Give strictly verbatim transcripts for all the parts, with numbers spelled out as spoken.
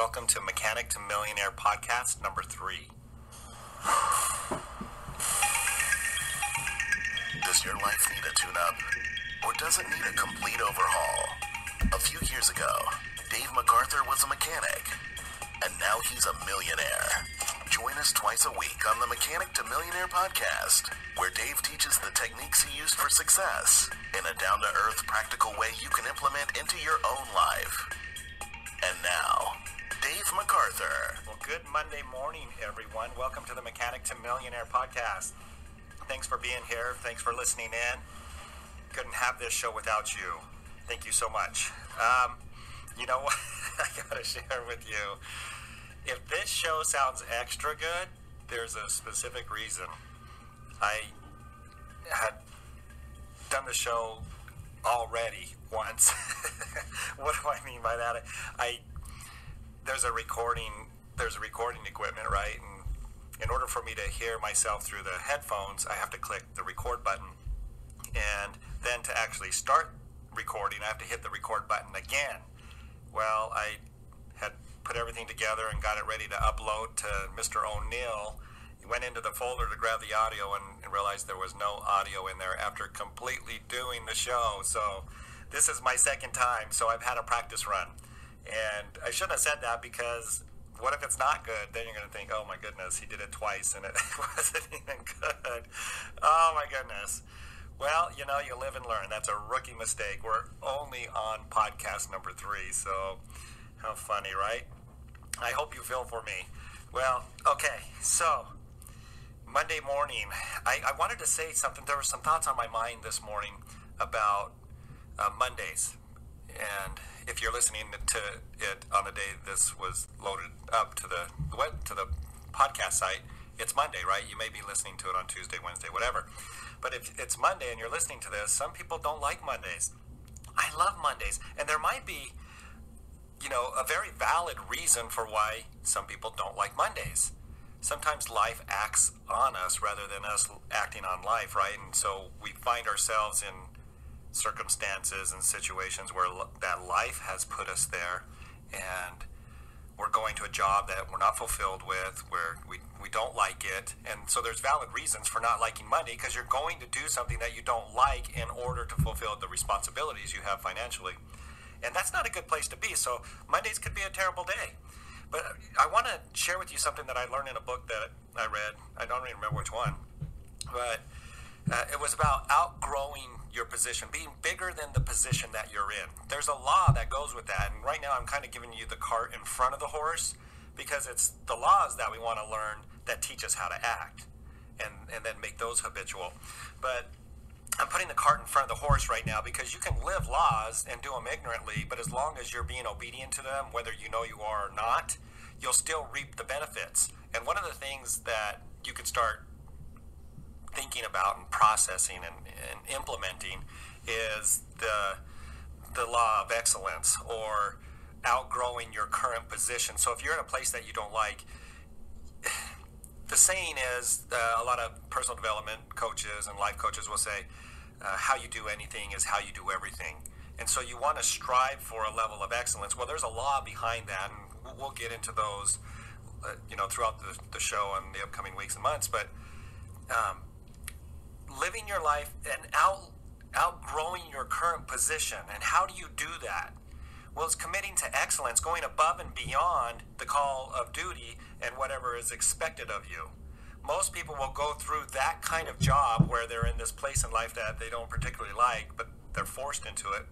Welcome to Mechanic to Millionaire Podcast number three. Does your life need a tune-up? Or does it need a complete overhaul? A few years ago, Dave MacArthur was a mechanic, and now he's a millionaire. Join us twice a week on the Mechanic to Millionaire Podcast, where Dave teaches the techniques he used for success in a down-to-earth, practical way you can implement into your own life. And now, Dave MacArthur. Well, good Monday morning, everyone. Welcome to the Mechanic to Millionaire Podcast. Thanks for being here. Thanks for listening in. Couldn't have this show without you. Thank you so much. Um, you know what? I gotta share with you. If this show sounds extra good, there's a specific reason. I had done the show already once. What do I mean by that? I there's a recording there's a recording equipment, right? And in order for me to hear myself through the headphones, I have to click the record button. And then to actually start recording, I have to hit the record button again. Well, I had put everything together and got it ready to upload to Mister O'Neill. He went into the folder to grab the audio and, and realized there was no audio in there after completely doing the show. So this is my second time, so I've had a practice run. And I shouldn't have said that, because what if it's not good? Then you're going to think, oh my goodness, he did it twice and it wasn't even good. Oh my goodness. Well, you know, you live and learn. That's a rookie mistake. We're only on podcast number three, so how funny, right? I hope you feel for me. Well, okay, so Monday morning, I, I wanted to say something. There were some thoughts on my mind this morning about uh, Mondays. And if you're listening to it on the day this was loaded up to the web, to the podcast site, it's Monday, right? You may be listening to it on Tuesday, Wednesday, whatever. But if it's Monday and you're listening to this, some people don't like Mondays. I love Mondays. And there might be, you know, a very valid reason for why some people don't like Mondays. Sometimes life acts on us rather than us acting on life, right? And so we find ourselves in circumstances and situations where that life has put us there, and we're going to a job that we're not fulfilled with, where we, we don't like it. And so there's valid reasons for not liking Monday, because you're going to do something that you don't like in order to fulfill the responsibilities you have financially. And that's not a good place to be. So Mondays could be a terrible day. But I want to share with you something that I learned in a book that I read. I don't even remember which one. But uh, it was about outgrowing your position, being bigger than the position that you're in. There's a law that goes with that. And right now I'm kind of giving you the cart in front of the horse, because it's the laws that we want to learn that teach us how to act and, and then make those habitual. But I'm putting the cart in front of the horse right now, because you can live laws and do them ignorantly, but as long as you're being obedient to them, whether you know you are or not, you'll still reap the benefits. And one of the things that you can start thinking about and processing and, and implementing is the the law of excellence, or outgrowing your current position. So if you're in a place that you don't like, the saying is, uh, a lot of personal development coaches and life coaches will say, uh, how you do anything is how you do everything. And so you want to strive for a level of excellence. Well, there's a law behind that, and we'll get into those uh, you know, throughout the, the show and the upcoming weeks and months. But um, living your life and out, outgrowing your current position. And how do you do that? Well, it's committing to excellence, going above and beyond the call of duty and whatever is expected of you. Most people will go through that kind of job where they're in this place in life that they don't particularly like, but they're forced into it,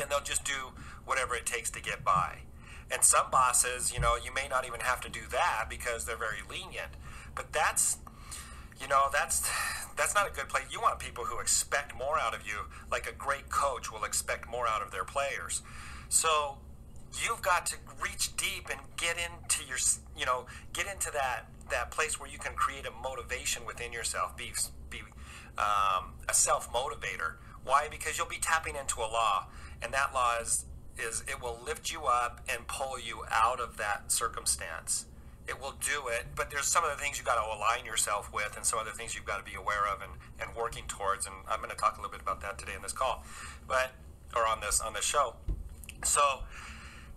and they'll just do whatever it takes to get by. And some bosses, you know, you may not even have to do that, because they're very lenient. But that's, you know, that's that's not a good place. You want people who expect more out of you, like a great coach will expect more out of their players. So you've got to reach deep and get into your, you know, get into that, that place where you can create a motivation within yourself, be, be um, a self-motivator. Why? Because you'll be tapping into a law, and that law is, is it will lift you up and pull you out of that circumstance. It will do it, but there's some of the things you've got to align yourself with, and some other things you've got to be aware of and, and working towards. And I'm going to talk a little bit about that today in this call, but, or on this, on this show. So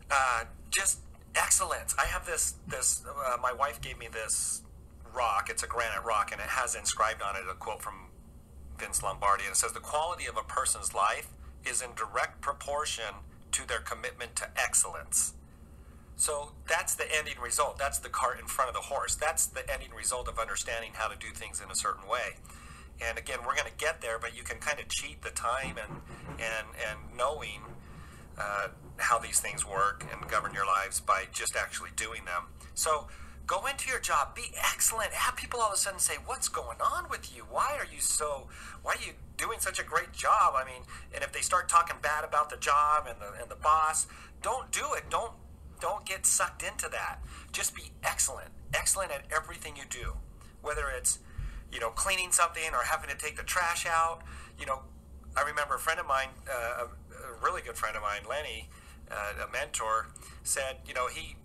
uh, just Excellent. I have this, this, uh, my wife gave me this rock. It's a granite rock, and it has inscribed on it a quote from Vince Lombardi. And it says, the quality of a person's life is in direct proportion to their commitment to excellence. So that's the ending result. That's the cart in front of the horse. That's the ending result of understanding how to do things in a certain way. And again, we're going to get there, but you can kind of cheat the time and and and knowing uh, how these things work and govern your lives by just actually doing them. So go into your job, be excellent. Have people all of a sudden say, what's going on with you? Why are you so, why are you doing such a great job? I mean, and if they start talking bad about the job and the, and the boss, don't do it. Don't, don't get sucked into that. Just be excellent, excellent at everything you do, whether it's, you know, cleaning something or having to take the trash out. You know, I remember a friend of mine, uh, a really good friend of mine, Lenny, uh, a mentor, said, you know, he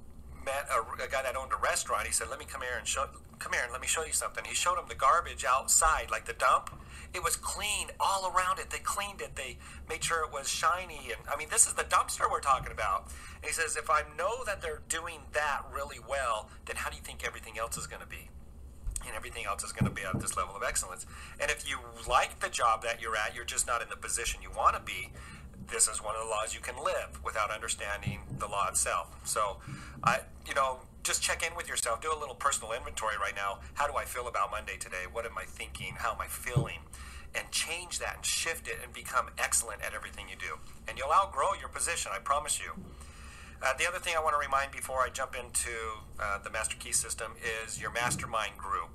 met a, a guy that owned a restaurant. He said, let me come here and show, come here and let me show you something. He showed him the garbage outside, like the dump. It was clean all around it. They cleaned it. They made sure it was shiny. And I mean, this is the dumpster we're talking about. And he says, if I know that they're doing that really well, then how do you think everything else is going to be? And everything else is going to be at this level of excellence. And if you like the job that you're at, you're just not in the position you want to be. This is one of the laws you can live without understanding the law itself. So, I, you know, just check in with yourself. Do a little personal inventory right now. How do I feel about Monday today? What am I thinking? How am I feeling? And change that and shift it and become excellent at everything you do. And you'll outgrow your position, I promise you. Uh, the other thing I want to remind before I jump into uh, the Master Key System is your mastermind group.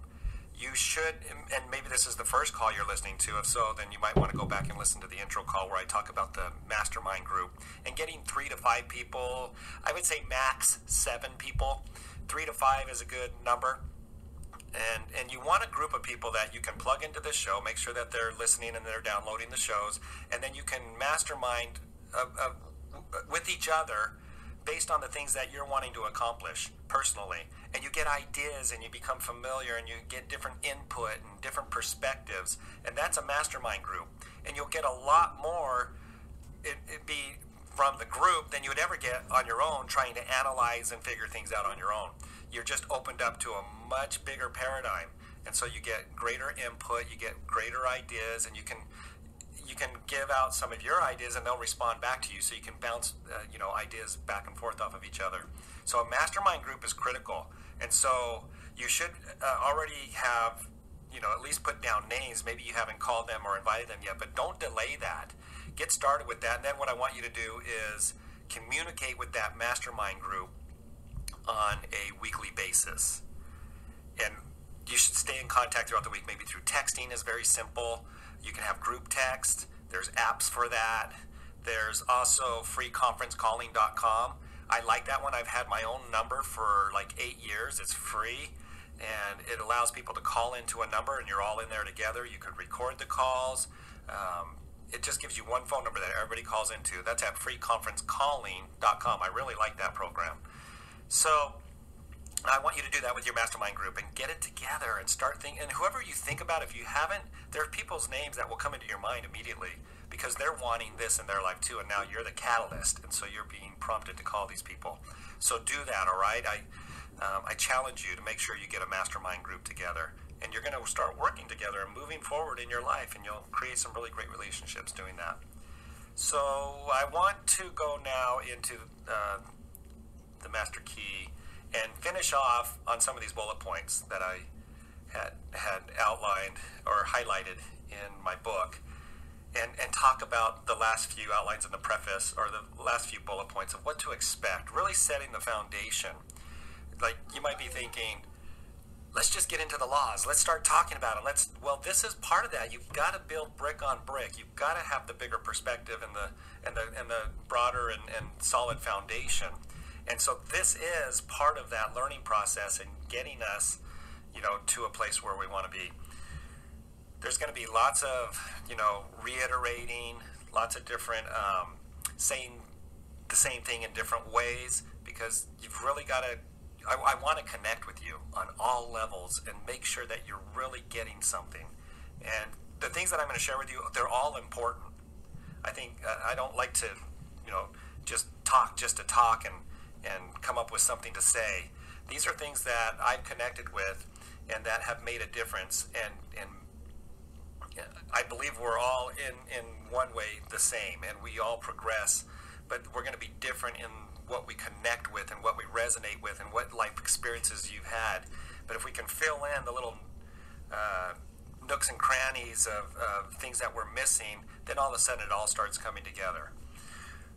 You should, and maybe this is the first call you're listening to. If so, then you might want to go back and listen to the intro call where I talk about the mastermind group and getting three to five people. I would say max seven people. Three to five is a good number. And and you want a group of people that you can plug into this show, make sure that they're listening and they're downloading the shows, and then you can mastermind uh, uh, with each other based on the things that you're wanting to accomplish personally. And you get ideas and you become familiar and you get different input and different perspectives. And that's a mastermind group. And you'll get a lot more it, it be from the group than you would ever get on your own trying to analyze and figure things out on your own. You're just opened up to a much bigger paradigm. And so you get greater input, you get greater ideas, and you can you can give out some of your ideas and they'll respond back to you, so you can bounce uh, you know, ideas back and forth off of each other. So a mastermind group is critical. And so you should uh, already have, you know, at least put down names. Maybe you haven't called them or invited them yet, but don't delay that. Get started with that. And then what I want you to do is communicate with that mastermind group on a weekly basis. And you should stay in contact throughout the week, maybe through texting is very simple. You can have group text. There's apps for that. There's also free conference calling dot com. I like that one. I've had my own number for like eight years. It's free, and it allows people to call into a number, and you're all in there together. You could record the calls. Um, it just gives you one phone number that everybody calls into. That's at free conference calling dot com. I really like that program. So I want you to do that with your mastermind group and get it together and start thinking. And whoever you think about, if you haven't, there are people's names that will come into your mind immediately because they're wanting this in their life too. And now you're the catalyst. And so you're being prompted to call these people. So do that. All right. I, um, I challenge you to make sure you get a mastermind group together, and you're going to start working together and moving forward in your life. And you'll create some really great relationships doing that. So I want to go now into uh, the Master Key and finish off on some of these bullet points that I had had outlined or highlighted in my book, and, and talk about the last few outlines in the preface, or the last few bullet points of what to expect, really setting the foundation. Like, you might be thinking, let's just get into the laws. Let's start talking about it. Let's, well, this is part of that. You've got to build brick on brick. You've got to have the bigger perspective and the, and the, and the broader and, and solid foundation. And so this is part of that learning process and getting us, you know, to a place where we want to be. There's going to be lots of, you know, reiterating, lots of different um, saying the same thing in different ways, because you've really got to, I, I want to connect with you on all levels and make sure that you're really getting something. And the things that I'm going to share with you, they're all important. I think uh, I don't like to, you know, just talk just to talk and and come up with something to say. These are things that I've connected with and that have made a difference, and and I believe we're all in in one way the same, and we all progress, but we're going to be different in what we connect with and what we resonate with and what life experiences you've had. But if we can fill in the little uh, nooks and crannies of, of things that we're missing, then all of a sudden it all starts coming together.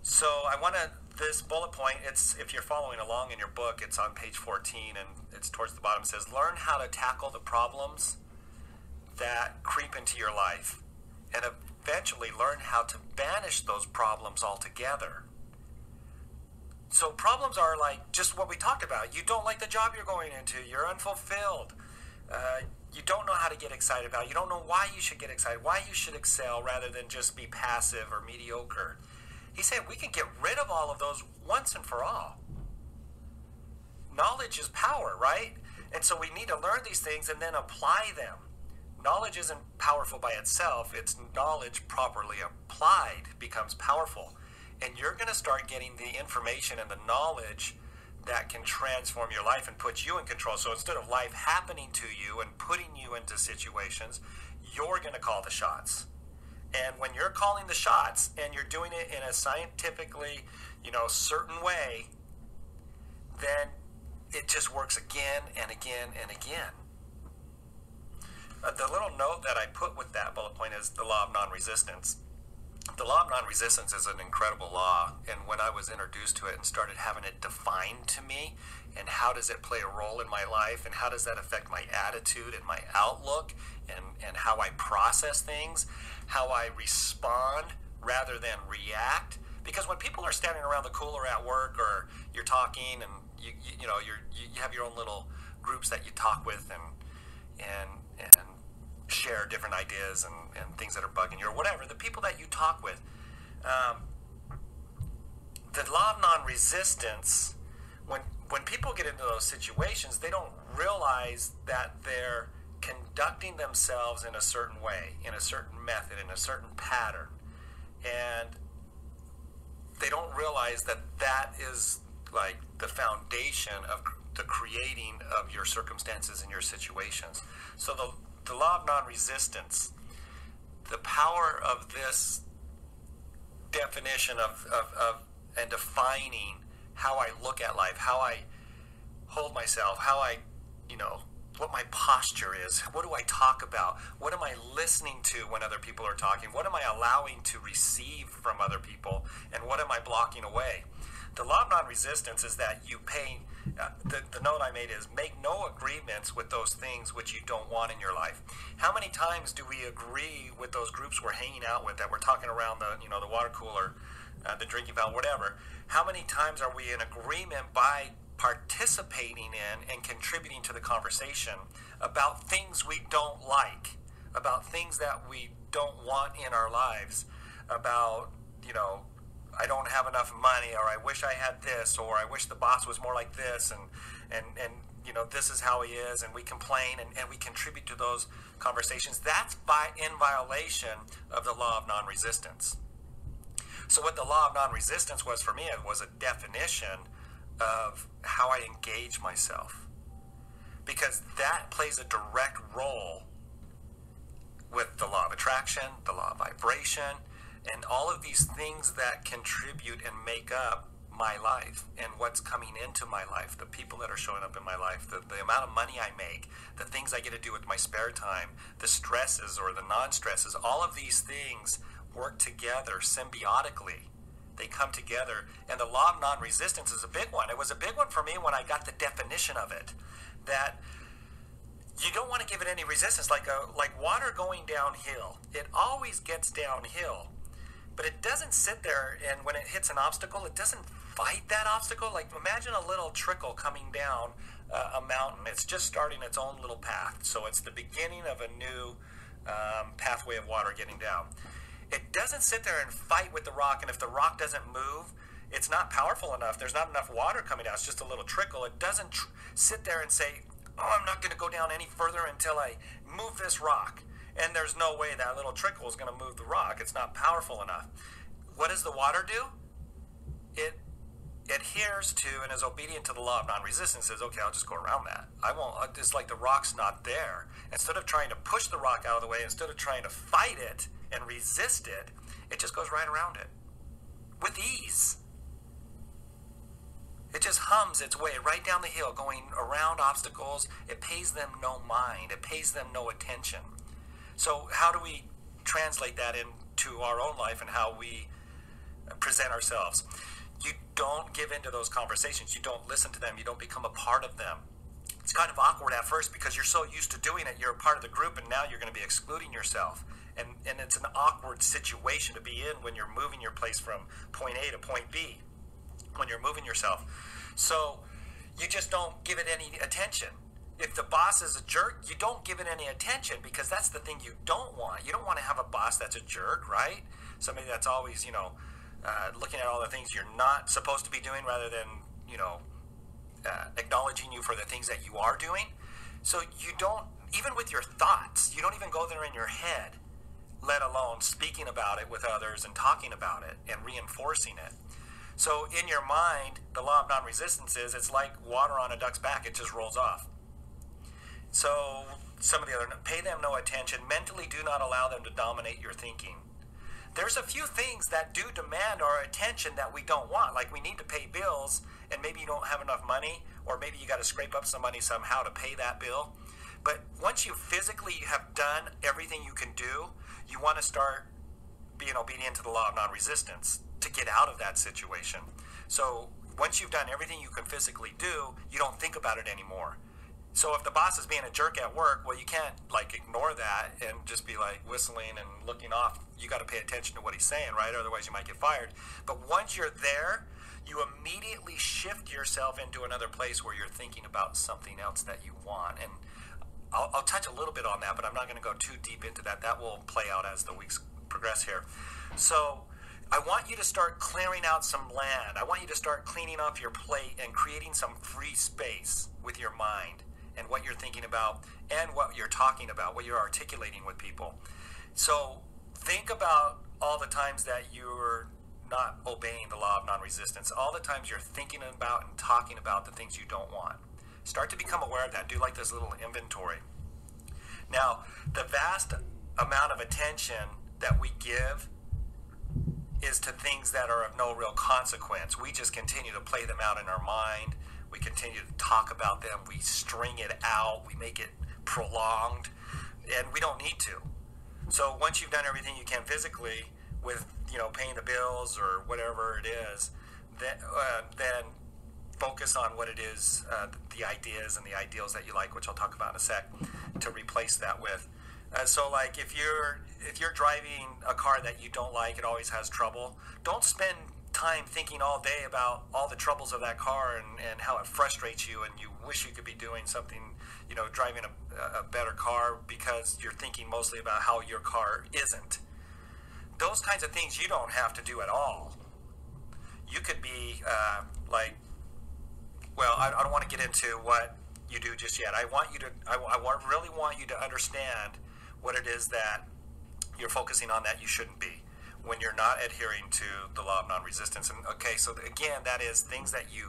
So I want to, this bullet point, it's, if you're following along in your book, it's on page fourteen, and it's towards the bottom. It says, learn how to tackle the problems that creep into your life, and eventually learn how to banish those problems altogether. So problems are like just what we talked about. You don't like the job you're going into. You're unfulfilled. Uh, you don't know how to get excited about it. You don't know why you should get excited, why you should excel rather than just be passive or mediocre. He said we can get rid of all of those once and for all. Knowledge is power, right? And so we need to learn these things and then apply them. Knowledge isn't powerful by itself. It's knowledge properly applied becomes powerful. And you're going to start getting the information and the knowledge that can transform your life and put you in control. So instead of life happening to you and putting you into situations, you're going to call the shots. And when you're calling the shots and you're doing it in a scientifically, you know, certain way, then it just works again and again and again. The little note that I put with that bullet point is the law of non-resistance. The law of non-resistance is an incredible law, and when I was introduced to it and started having it defined to me, and how does it play a role in my life, and how does that affect my attitude and my outlook, and, and how I process things, how I respond rather than react. Because when people are standing around the cooler at work, or you're talking, and you you, you know you're, you have your own little groups that you talk with, and and and share different ideas and, and things that are bugging you or whatever, the people that you talk with. Um, the law of non-resistance, when, when people get into those situations, they don't realize that they're conducting themselves in a certain way, in a certain method, in a certain pattern. And they don't realize that that is like the foundation of the creating of your circumstances and your situations. So the The law of non-resistance, the power of this definition of, of, of and defining how I look at life, how I hold myself, how I, you know, what my posture is, what do I talk about, what am I listening to when other people are talking, what am I allowing to receive from other people, and what am I blocking away? The law of non-resistance is that you pay, uh, the, the note I made is make no agreements with those things which you don't want in your life. How many times do we agree with those groups we're hanging out with that we're talking around the, you know, the water cooler, uh, the drinking fountain, whatever? How many times are we in agreement by participating in and contributing to the conversation about things we don't like, about things that we don't want in our lives, about, you know, I don't have enough money, or I wish I had this, or I wish the boss was more like this, and, and, and you know, this is how he is, and we complain, and, and we contribute to those conversations. That's by in violation of the law of non-resistance. So what the law of non-resistance was for me, it was a definition of how I engage myself, because that plays a direct role with the law of attraction, the law of vibration, and all of these things that contribute and make up my life and what's coming into my life, the people that are showing up in my life, the, the amount of money I make, the things I get to do with my spare time, the stresses or the non-stresses, all of these things work together symbiotically. They come together, and the law of non-resistance is a big one. It was a big one for me when I got the definition of it, that you don't want to give it any resistance, like, a, like water going downhill. It always gets downhill. But it doesn't sit there, and when it hits an obstacle, it doesn't fight that obstacle. Like, imagine a little trickle coming down uh, a mountain. It's just starting its own little path. So it's the beginning of a new um, pathway of water getting down. It doesn't sit there and fight with the rock, and if the rock doesn't move, it's not powerful enough. There's not enough water coming down. It's just a little trickle. It doesn't tr- sit there and say, oh, I'm not going to go down any further until I move this rock. And there's no way that little trickle is going to move the rock. It's not powerful enough. What does the water do? It adheres to and is obedient to the law of non-resistance says, okay, I'll just go around that. I won't, it's like the rock's not there. Instead of trying to push the rock out of the way, instead of trying to fight it and resist it, it just goes right around it with ease. It just hums its way right down the hill, going around obstacles. It pays them no mind. It pays them no attention. So how do we translate that into our own life and how we present ourselves? You don't give into those conversations. You don't listen to them. You don't become a part of them. It's kind of awkward at first because you're so used to doing it. You're a part of the group, and now you're going to be excluding yourself. And, and it's an awkward situation to be in when you're moving your place from point A to point B, when you're moving yourself. So you just don't give it any attention. If the boss is a jerk, you don't give it any attention because that's the thing you don't want. You don't want to have a boss that's a jerk, right? Somebody that's always, you know, Uh, looking at all the things you're not supposed to be doing rather than, you know, uh, acknowledging you for the things that you are doing. So you don't, even with your thoughts, you don't even go there in your head, let alone speaking about it with others and talking about it and reinforcing it. So in your mind, the law of non-resistance is, it's like water on a duck's back. It just rolls off. So some of the other, pay them no attention. Mentally do not allow them to dominate your thinking. There's a few things that do demand our attention that we don't want. Like we need to pay bills and maybe you don't have enough money, or maybe you got to scrape up some money somehow to pay that bill. But once you physically have done everything you can do, you want to start being obedient to the law of non-resistance to get out of that situation. So once you've done everything you can physically do, you don't think about it anymore. So if the boss is being a jerk at work, well, you can't like ignore that and just be like whistling and looking off. You got to pay attention to what he's saying, right? Otherwise you might get fired. But once you're there, you immediately shift yourself into another place where you're thinking about something else that you want. And I'll, I'll touch a little bit on that, but I'm not going to go too deep into that. That will play out as the weeks progress here. So I want you to start clearing out some land. I want you to start cleaning off your plate and creating some free space with your mind and what you're thinking about and what you're talking about, what you're articulating with people. So think about all the times that you're not obeying the law of non-resistance, all the times you're thinking about and talking about the things you don't want. Start to become aware of that. Do like this little inventory. Now, the vast amount of attention that we give is to things that are of no real consequence. We just continue to play them out in our mind. We continue to talk about them. We string it out. We make it prolonged, and we don't need to. So once you've done everything you can physically with, you know, paying the bills or whatever it is, then, uh, then focus on what it is, uh, the ideas and the ideals that you like, which I'll talk about in a sec, to replace that with. Uh, so like if you're, if you're driving a car that you don't like, it always has trouble. Don't spend time thinking all day about all the troubles of that car and, and how it frustrates you and you wish you could be doing something, you know, driving a, a better car, because you're thinking mostly about how your car isn't. Those kinds of things you don't have to do at all. You could be uh, like, well, I, I don't want to get into what you do just yet. I want you to, I, I really want you to understand what it is that you're focusing on that you shouldn't be, when you're not adhering to the law of non-resistance. And okay, so again, that is things that you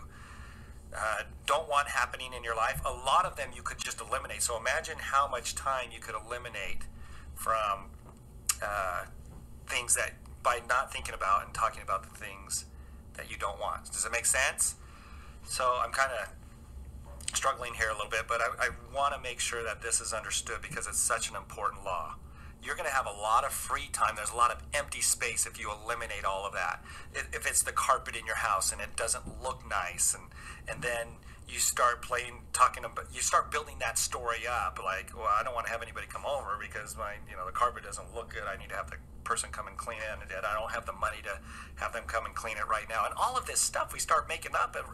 uh, don't want happening in your life. A lot of them you could just eliminate. So imagine how much time you could eliminate from uh, things that, by not thinking about and talking about the things that you don't want. Does it make sense? So I'm kind of struggling here a little bit, but I, I want to make sure that this is understood because it's such an important law. You're going to have a lot of free time. There's a lot of empty space if you eliminate all of that. If it's the carpet in your house and it doesn't look nice, and, and then you start playing, talking about, you start building that story up. Like, well, I don't want to have anybody come over because my, you know, the carpet doesn't look good. I need to have the person come and clean it, and I don't have the money to have them come and clean it right now. And all of this stuff we start making up, and,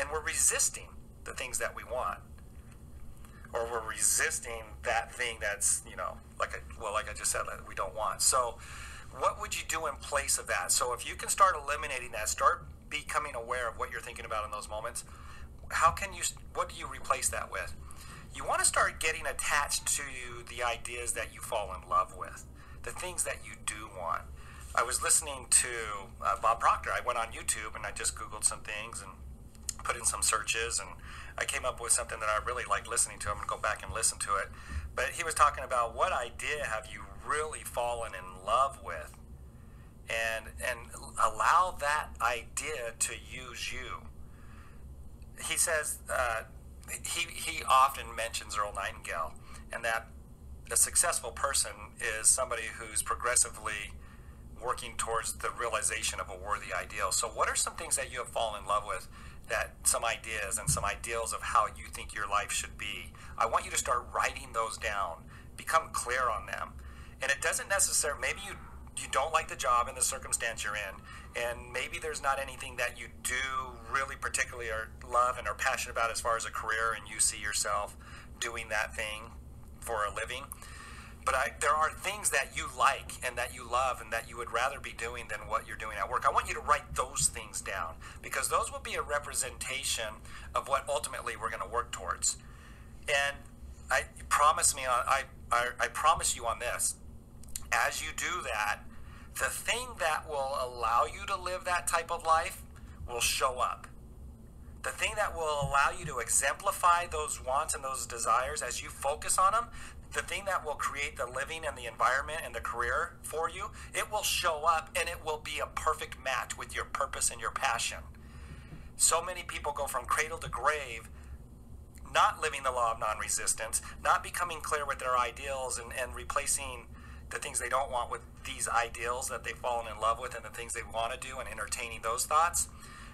and we're resisting the things that we want. Or we're resisting that thing that's, you know, like I, well, like I just said, like we don't want. So what would you do in place of that? So if you can start eliminating that, start becoming aware of what you're thinking about in those moments. How can you, what do you replace that with? You want to start getting attached to the ideas that you fall in love with, the things that you do want. I was listening to uh, Bob Proctor. I went on YouTube and I just Googled some things and put in some searches, and I came up with something that I really like listening to. I'm going to go back and listen to it. But he was talking about, what idea have you really fallen in love with? And, and allow that idea to use you. He says, uh, he, he often mentions Earl Nightingale, and that a successful person is somebody who's progressively working towards the realization of a worthy ideal. So what are some things that you have fallen in love with, that some ideas and some ideals of how you think your life should be? I want you to start writing those down, become clear on them. And it doesn't necessarily, maybe you you don't like the job and the circumstance you're in, and maybe there's not anything that you do really particularly or love and are passionate about as far as a career, and you see yourself doing that thing for a living. But I, there are things that you like and that you love and that you would rather be doing than what you're doing at work. I want you to write those things down, because those will be a representation of what ultimately we're going to work towards. And I promise me, on, I, I, I promise you on this, as you do that, the thing that will allow you to live that type of life will show up. The thing that will allow you to exemplify those wants and those desires as you focus on them, the thing that will create the living and the environment and the career for you, it will show up, and it will be a perfect match with your purpose and your passion. So many people go from cradle to grave not living the law of non-resistance, not becoming clear with their ideals, and, and replacing the things they don't want with these ideals that they've fallen in love with and the things they want to do, and entertaining those thoughts.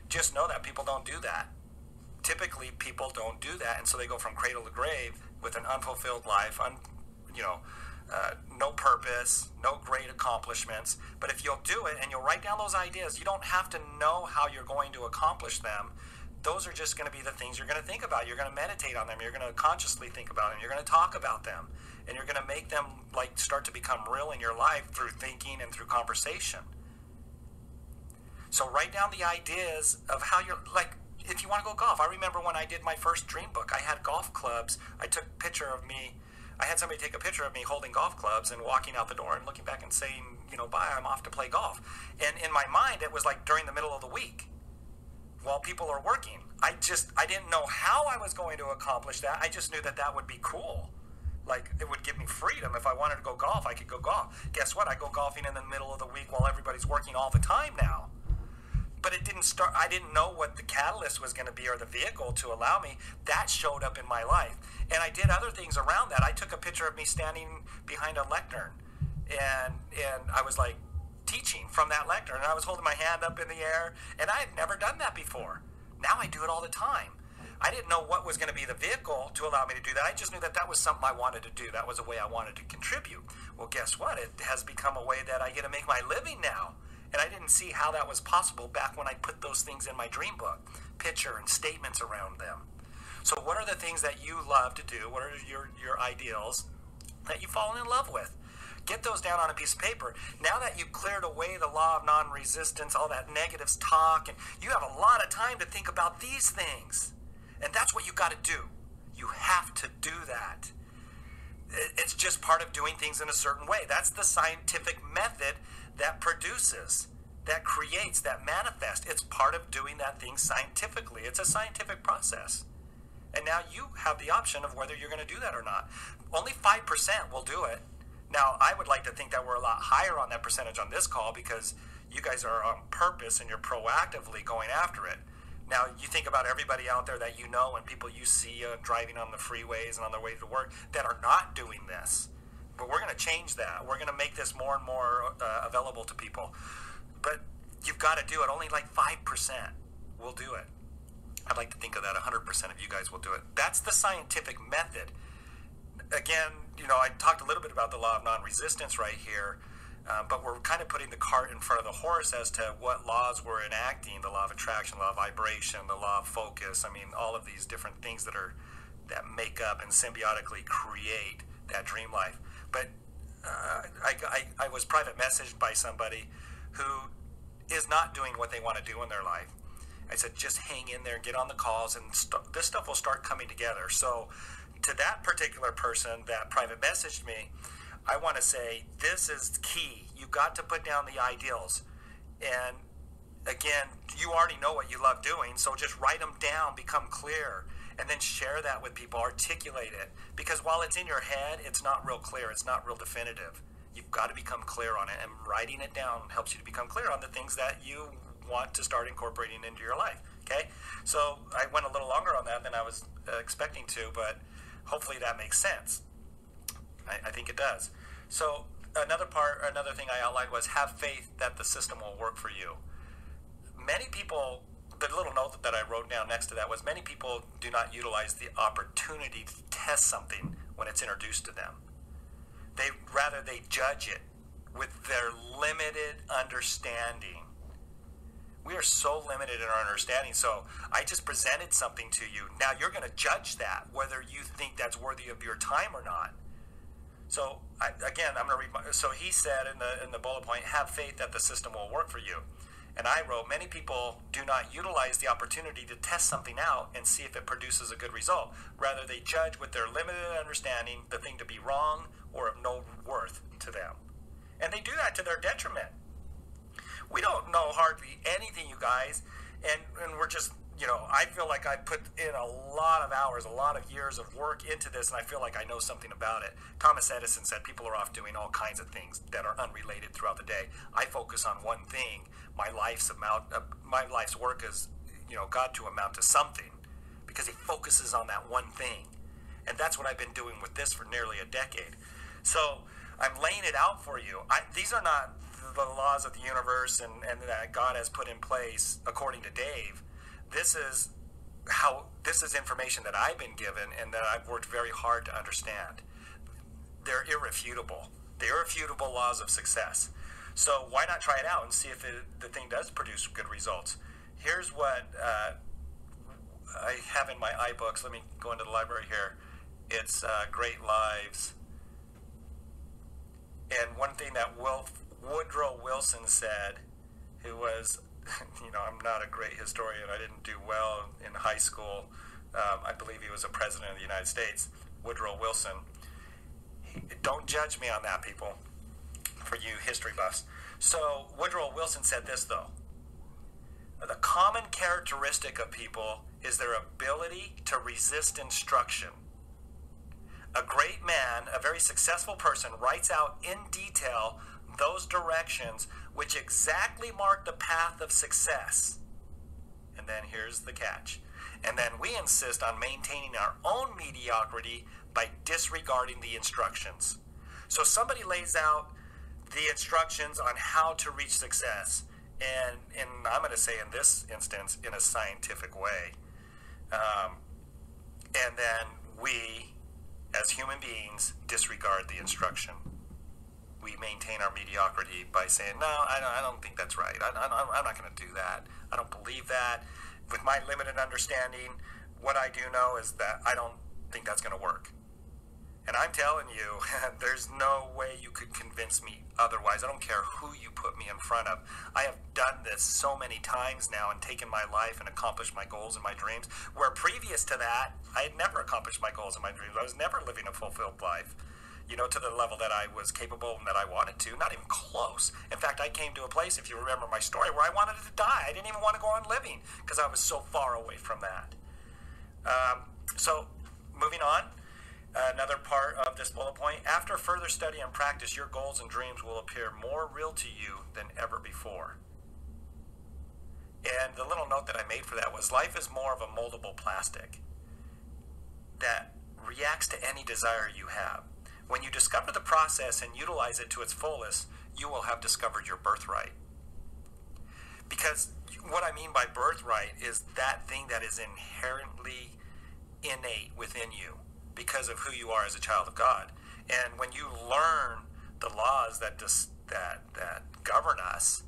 Just know that people don't do that. Typically, people don't do that, and so they go from cradle to grave with an unfulfilled life, un, you know, uh, no purpose, no great accomplishments. But if you'll do it and you'll write down those ideas, you don't have to know how you're going to accomplish them. Those are just going to be the things you're going to think about. You're going to meditate on them. You're going to consciously think about them. You're going to talk about them, and you're going to make them like start to become real in your life through thinking and through conversation. So write down the ideas of how you're like. If you want to go golf, I remember when I did my first dream book, I had golf clubs. I took a picture of me. I had somebody take a picture of me holding golf clubs and walking out the door and looking back and saying, you know, bye, I'm off to play golf. And in my mind, it was like during the middle of the week while people are working. I just, I didn't know how I was going to accomplish that. I just knew that that would be cool. Like, it would give me freedom. If I wanted to go golf, I could go golf. Guess what? I go golfing in the middle of the week while everybody's working all the time now. But it didn't start, I didn't know what the catalyst was going to be or the vehicle to allow me. That showed up in my life. And I did other things around that. I took a picture of me standing behind a lectern, and and I was like teaching from that lectern, and I was holding my hand up in the air, and I had never done that before. Now I do it all the time. I didn't know what was going to be the vehicle to allow me to do that. I just knew that that was something I wanted to do. That was a way I wanted to contribute. Well, guess what? It has become a way that I get to make my living now. And I didn't see how that was possible back when I put those things in my dream book, picture and statements around them. So what are the things that you love to do? What are your, your ideals that you've fallen in love with? Get those down on a piece of paper. Now that you've cleared away the law of non-resistance, all that negatives talk, and you have a lot of time to think about these things. And that's what you got to do. You have to do that. It's just part of doing things in a certain way. That's the scientific method that produces, that creates, that manifests. It's part of doing that thing scientifically. It's a scientific process. And now you have the option of whether you're going to do that or not. Only five percent will do it. Now, I would like to think that we're a lot higher on that percentage on this call, because you guys are on purpose and you're proactively going after it. Now, you think about everybody out there that you know and people you see uh, driving on the freeways and on their way to work that are not doing this. But we're going to change that. We're going to make this more and more uh, available to people. But you've got to do it. Only like five percent will do it. I'd like to think of that one hundred percent of you guys will do it. That's the scientific method. Again, you know, I talked a little bit about the law of non-resistance right here. Uh, but we're kind of putting the cart in front of the horse as to what laws we're enacting, the law of attraction, the law of vibration, the law of focus. I mean, all of these different things that are that make up and symbiotically create that dream life. But uh, I, I, I was private messaged by somebody who is not doing what they want to do in their life. I said, just hang in there, get on the calls, and st- this stuff will start coming together. So to that particular person that private messaged me, I want to say, this is key. you got to put down the ideals. And again, you already know what you love doing, so just write them down, become clear, and then share that with people, articulate it. Because while it's in your head, it's not real clear, it's not real definitive. You've got to become clear on it, and writing it down helps you to become clear on the things that you want to start incorporating into your life, okay? So I went a little longer on that than I was uh, expecting to, but hopefully that makes sense. I, I think it does. So another part, another thing I outlined was have faith that the system will work for you. Many people, the little note that I wrote down next to that was many people do not utilize the opportunity to test something when it's introduced to them. They rather they judge it with their limited understanding. We are so limited in our understanding. So I just presented something to you. Now you're going to judge that, whether you think that's worthy of your time or not. So I, again, I'm going to read. My, so he said in the in the bullet point, have faith that the system will work for you. And I wrote, many people do not utilize the opportunity to test something out and see if it produces a good result. Rather, they judge with their limited understanding the thing to be wrong or of no worth to them. And they do that to their detriment. We don't know hardly anything, you guys, and, and we're just, you know, I feel like I put in a lot of hours, a lot of years of work into this, and I feel like I know something about it. Thomas Edison said people are off doing all kinds of things that are unrelated throughout the day. I focus on one thing. My life's amount, uh, my life's work is, you know, got to amount to something because he focuses on that one thing. And that's what I've been doing with this for nearly a decade. So I'm laying it out for you. I, these are not the laws of the universe and, and that God has put in place according to Dave. This is how this is information that I've been given and that I've worked very hard to understand. They're irrefutable. The irrefutable laws of success. So why not try it out and see if it, the thing does produce good results? Here's what uh, I have in my iBooks. Let me go into the library here. It's uh, Great Lives. And one thing that Will, Woodrow Wilson said, who was, you know, I'm not a great historian. I didn't do well in high school. Um, I believe he was a president of the United States, Woodrow Wilson. He, don't judge me on that, people, for you history buffs. So Woodrow Wilson said this, though. The common characteristic of people is their ability to resist instruction. A great man, a very successful person, writes out in detail those directions which exactly mark the path of success. And then here's the catch. And then we insist on maintaining our own mediocrity by disregarding the instructions. So somebody lays out the instructions on how to reach success, and, and I'm going to say in this instance, in a scientific way. Um, and then we, as human beings, disregard the instruction. We maintain our mediocrity by saying, no, I don't, I don't think that's right. I, I, I'm not going to do that. I don't believe that. With my limited understanding, what I do know is that I don't think that's going to work. And I'm telling you, there's no way you could convince me otherwise. I don't care who you put me in front of. I have done this so many times now and taken my life and accomplished my goals and my dreams, where previous to that, I had never accomplished my goals and my dreams. I was never living a fulfilled life, you know, to the level that I was capable and that I wanted to, not even close. In fact, I came to a place, if you remember my story, where I wanted to die. I didn't even want to go on living because I was so far away from that. Um, so moving on. Another part of this bullet point, after further study and practice, your goals and dreams will appear more real to you than ever before. And the little note that I made for that was, life is more of a moldable plastic that reacts to any desire you have. When you discover the process and utilize it to its fullest, you will have discovered your birthright. Because what I mean by birthright is that thing that is inherently innate within you, because of who you are as a child of God. And when you learn the laws that dis, that that govern us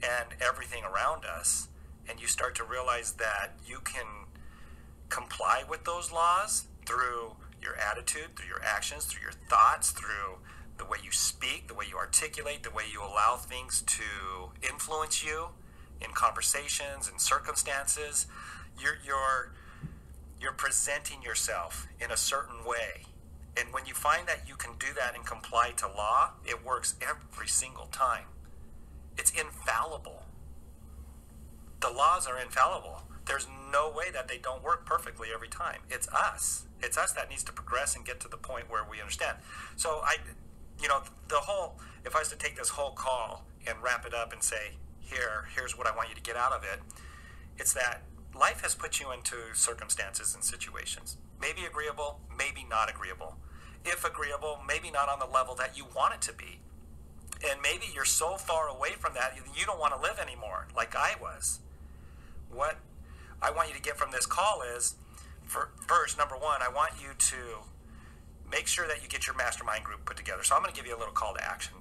and everything around us, and you start to realize that you can comply with those laws through your attitude, through your actions, through your thoughts, through the way you speak, the way you articulate, the way you allow things to influence you in conversations and circumstances, you're, you're You're presenting yourself in a certain way And when you find that you can do that and comply to law, it works every single time. It's infallible. The laws are infallible. There's no way that they don't work perfectly every time. It's us. It's us that needs to progress and get to the point where we understand. So I, you know, the whole, if I was to take this whole call and wrap it up and say, here, here's what I want you to get out of it, it's that life has put you into circumstances and situations. Maybe agreeable, maybe not agreeable. If agreeable, maybe not on the level that you want it to be. And maybe you're so far away from that, you don't want to live anymore, like I was. What I want you to get from this call is, for, first, number one, I want you to make sure that you get your mastermind group put together. So I'm going to give you a little call to action.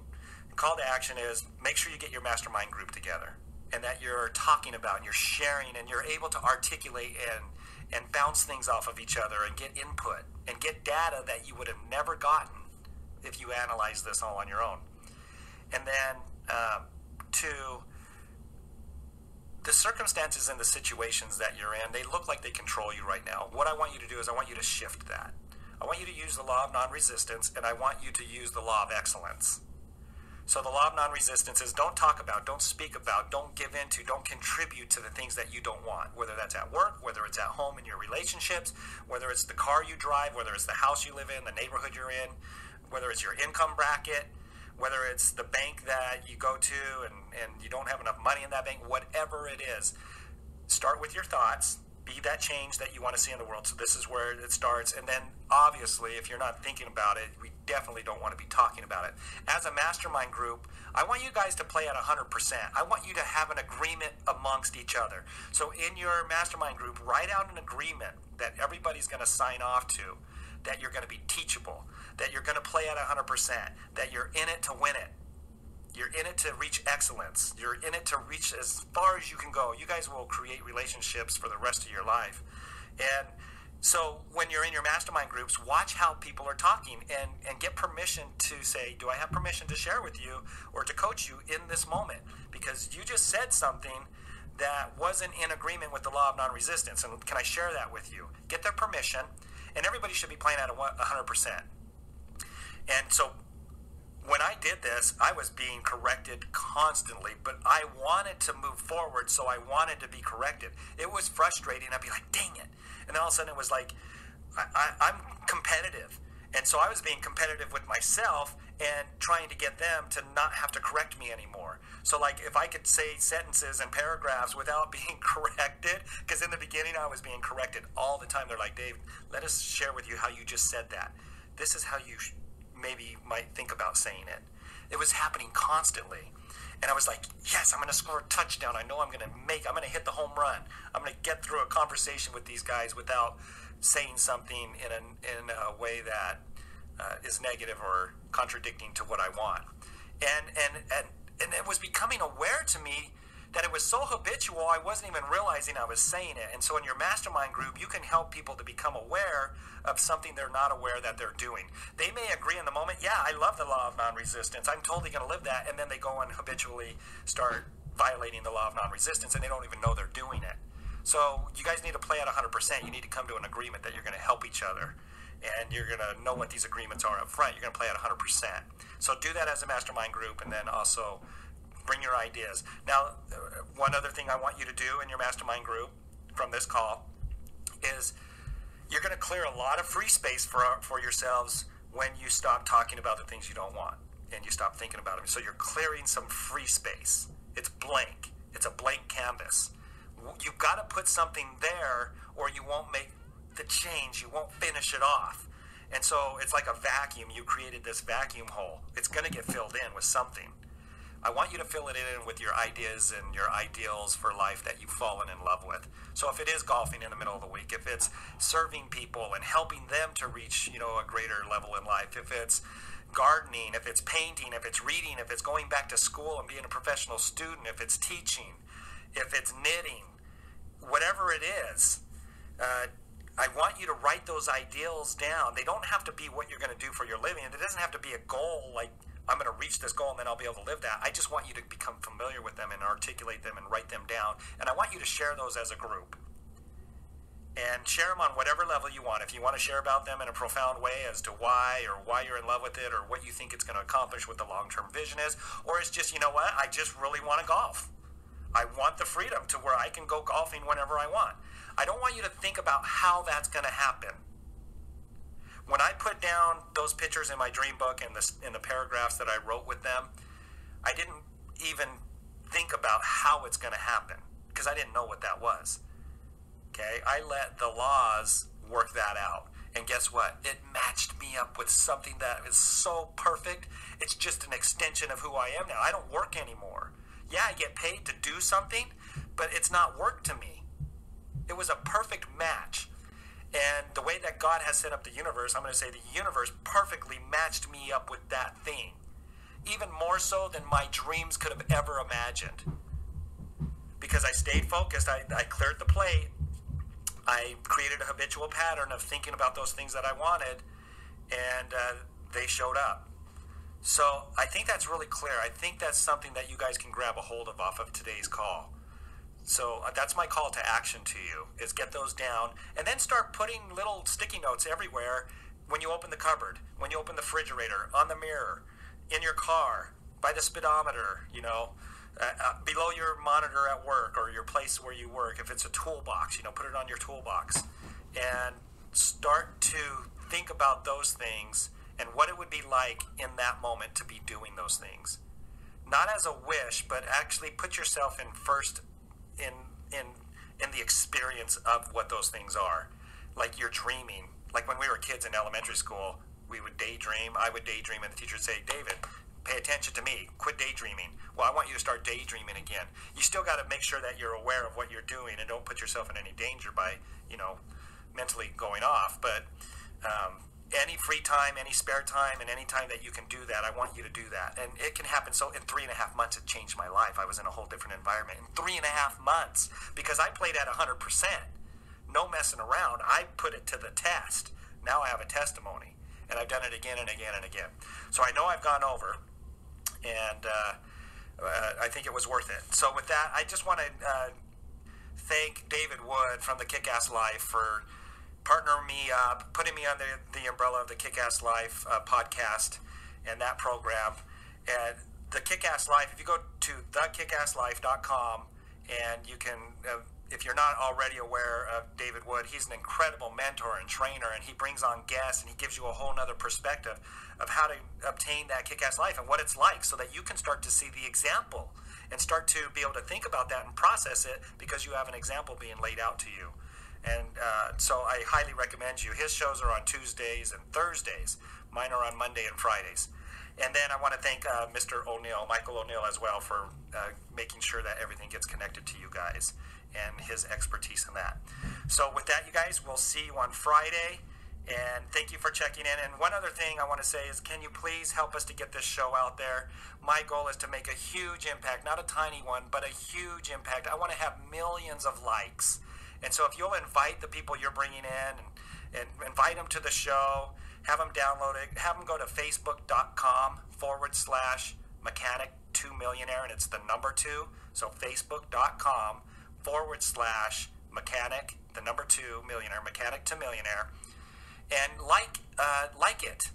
The call to action is make sure you get your mastermind group together and that you're talking about and you're sharing and you're able to articulate and, and bounce things off of each other and get input and get data that you would have never gotten if you analyzed this all on your own. And then uh, two, the circumstances and the situations that you're in, they look like they control you right now. What I want you to do is I want you to shift that. I want you to use the law of non-resistance, and I want you to use the law of excellence. So the law of non-resistance is don't talk about, don't speak about, don't give into, don't contribute to the things that you don't want, whether that's at work, whether it's at home in your relationships, whether it's the car you drive, whether it's the house you live in, the neighborhood you're in, whether it's your income bracket, whether it's the bank that you go to and, and you don't have enough money in that bank, whatever it is. Start with your thoughts. Be that change that you want to see in the world. So this is where it starts. And then obviously, if you're not thinking about it, we definitely don't want to be talking about it. As a mastermind group, I want you guys to play at one hundred percent. I want you to have an agreement amongst each other. So in your mastermind group, write out an agreement that everybody's going to sign off to, that you're going to be teachable, that you're going to play at one hundred percent, that you're in it to win it. You're in it to reach excellence. You're in it to reach as far as you can go. You guys will create relationships for the rest of your life. And so when you're in your mastermind groups, watch how people are talking and, and get permission to say, do I have permission to share with you or to coach you in this moment? Because you just said something that wasn't in agreement with the law of non-resistance. And can I share that with you? Get their permission. And everybody should be playing at one hundred percent. And so when I did this, I was being corrected constantly, but I wanted to move forward, so I wanted to be corrected. It was frustrating. I'd be like, dang it. And then all of a sudden it was like, I, I, I'm competitive. And so I was being competitive with myself and trying to get them to not have to correct me anymore. So like if I could say sentences and paragraphs without being corrected, because in the beginning I was being corrected all the time. They're like, Dave, let us share with you how you just said that. This is how you sh- maybe might think about saying it. It was happening constantly. And I was like, yes, I'm going to score a touchdown. I know I'm going to make, I'm going to hit the home run. I'm going to get through a conversation with these guys without saying something in a, in a way that uh, is negative or contradicting to what I want. And, and, and, and it was becoming aware to me that it was so habitual, I wasn't even realizing I was saying it. And so in your mastermind group, you can help people to become aware of something they're not aware that they're doing. They may agree in the moment, yeah, I love the law of non-resistance. I'm totally going to live that. And then they go and habitually start violating the law of non-resistance, and they don't even know they're doing it. So you guys need to play at one hundred percent. You need to come to an agreement that you're going to help each other. And you're going to know what these agreements are up front. You're going to play at one hundred percent. So do that as a mastermind group, and then also bring your ideas. Now, one other thing I want you to do in your mastermind group from this call is you're going to clear a lot of free space for, for yourselves when you stop talking about the things you don't want and you stop thinking about them. So you're clearing some free space. It's blank. It's a blank canvas. You've got to put something there or you won't make the change. You won't finish it off. And so it's like a vacuum. You created this vacuum hole. It's going to get filled in with something. I want you to fill it in with your ideas and your ideals for life that you've fallen in love with. So if it is golfing in the middle of the week, if it's serving people and helping them to reach, you know, a greater level in life, if it's gardening, if it's painting, if it's reading, if it's going back to school and being a professional student, if it's teaching, if it's knitting, whatever it is, uh, I want you to write those ideals down. They don't have to be what you're going to do for your living. It doesn't have to be a goal like, I'm going to reach this goal and then I'll be able to live that. I just want you to become familiar with them and articulate them and write them down. And I want you to share those as a group. and share them on whatever level you want. If you want to share about them in a profound way as to why, or why you're in love with it, or what you think it's going to accomplish, what the long-term vision is, or it's just, you know what, I just really want to golf. I want the freedom to where I can go golfing whenever I want. I don't want you to think about how that's going to happen. When I put down those pictures in my dream book and the, in the paragraphs that I wrote with them, I didn't even think about how it's going to happen because I didn't know what that was. Okay, I let the laws work that out. And guess what? It matched me up with something that is so perfect. It's just an extension of who I am now. I don't work anymore. Yeah, I get paid to do something, but it's not work to me. It was a perfect match. And the way that God has set up the universe, I'm going to say the universe perfectly matched me up with that thing. Even more so than my dreams could have ever imagined. Because I stayed focused. I, I cleared the plate. I created a habitual pattern of thinking about those things that I wanted, and uh, they showed up. So I think that's really clear. I think that's something that you guys can grab a hold of off of today's call. So uh, that's my call to action to you, is get those down and then start putting little sticky notes everywhere. When you open the cupboard, when you open the refrigerator, on the mirror, in your car, by the speedometer, you know, Uh, uh, below your monitor at work or your place where you work. If it's a toolbox, you know, put it on your toolbox and start to think about those things and what it would be like in that moment to be doing those things. Not as a wish, but actually put yourself in first in in in the experience of what those things are. Like you're dreaming. Like when we were kids in elementary school, we would daydream. I would daydream and the teacher would say, David, pay attention to me. Quit daydreaming. Well, I want you to start daydreaming again. You still got to make sure that you're aware of what you're doing and don't put yourself in any danger by, you know, mentally going off. But um, any free time, any spare time, and any time that you can do that, I want you to do that. And it can happen. So in three and a half months, it changed my life. I was in a whole different environment in three and a half months because I played at one hundred percent. No messing around. I put it to the test. Now I have a testimony, and I've done it again and again and again. So I know I've gone over. And uh, uh, I think it was worth it. So with that, I just want to uh, thank David Wood from the Kick Ass Life for partnering me up, putting me under the umbrella of the Kick Ass Life uh, podcast and that program. And the Kick Ass Life, if you go to the kick ass life dot com, and you can, uh, if you're not already aware of David Wood, he's an incredible mentor and trainer, and he brings on guests, and he gives you a whole nother perspective of how to obtain that kick-ass life and what it's like so that you can start to see the example and start to be able to think about that and process it because you have an example being laid out to you. And uh, so I highly recommend you. His shows are on Tuesdays and Thursdays. Mine are on Monday and Fridays. And then I want to thank uh, Mister O'Neill, Michael O'Neill as well, for uh, making sure that everything gets connected to you guys and his expertise in that. So with that, you guys, we'll see you on Friday. And thank you for checking in. And one other thing I want to say is, can you please help us to get this show out there? My goal is to make a huge impact, not a tiny one, but a huge impact. I want to have millions of likes. And so if you'll invite the people you're bringing in and, and invite them to the show, have them download it, have them go to facebook.com forward slash mechanic to millionaire, and it's the number two. So facebook.com forward slash mechanic, the number two millionaire, mechanic to millionaire. And like uh, like it.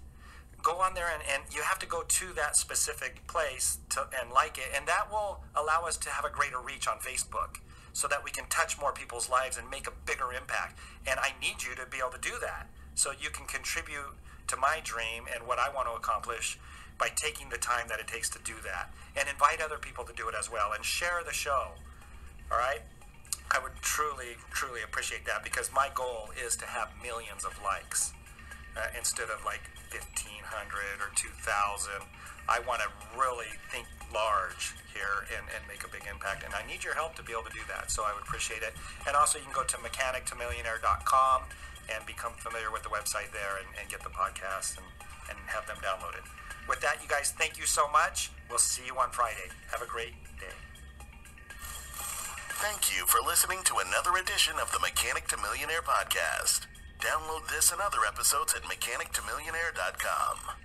Go on there, and, and you have to go to that specific place to, and like it. And that will allow us to have a greater reach on Facebook so that we can touch more people's lives and make a bigger impact. And I need you to be able to do that so you can contribute to my dream and what I want to accomplish by taking the time that it takes to do that. And invite other people to do it as well and share the show, all right? I would truly, truly appreciate that because my goal is to have millions of likes uh, instead of like fifteen hundred or two thousand. I want to really think large here and, and make a big impact. And I need your help to be able to do that. So I would appreciate it. And also you can go to mechanic to millionaire dot com and become familiar with the website there and, and get the podcast and, and have them downloaded. With that, you guys, thank you so much. We'll see you on Friday. Have a great day. Thank you for listening to another edition of the Mechanic to Millionaire podcast. Download this and other episodes at mechanic to millionaire dot com.